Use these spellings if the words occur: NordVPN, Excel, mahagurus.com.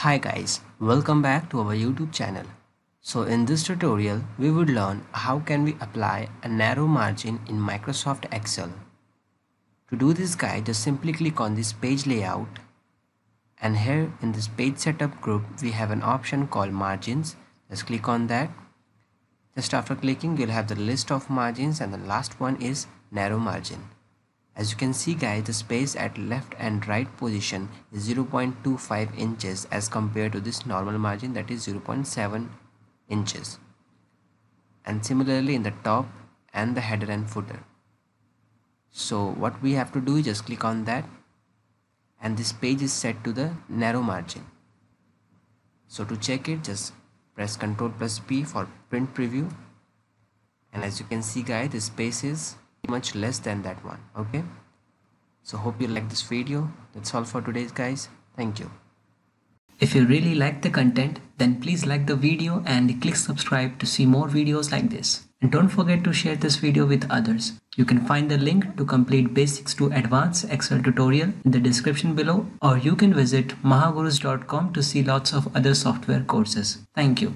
Hi guys, welcome back to our YouTube channel. So in this tutorial we would learn how can we apply a narrow margin in Microsoft Excel. To do this guys, just simply click on this page layout, and here in this page setup group we have an option called margins. Just click on that. Just after clicking you'll have the list of margins, and the last one is narrow margin. As you can see guys, the space at left and right position is 0.25 inches as compared to this normal margin that is 0.7 inches. And similarly in the top and the header and footer. So what we have to do is just click on that, and this page is set to the narrow margin. So to check it, just press Ctrl+P for print preview, and as you can see guys, the space is much less than that one. Okay, so hope you like this video. That's all for today guys. Thank you. If you really like the content, then please like the video and click subscribe to see more videos like this, and don't forget to share this video with others. You can find the link to complete basics to advanced Excel tutorial in the description below, or you can visit mahagurus.com to see lots of other software courses. Thank you.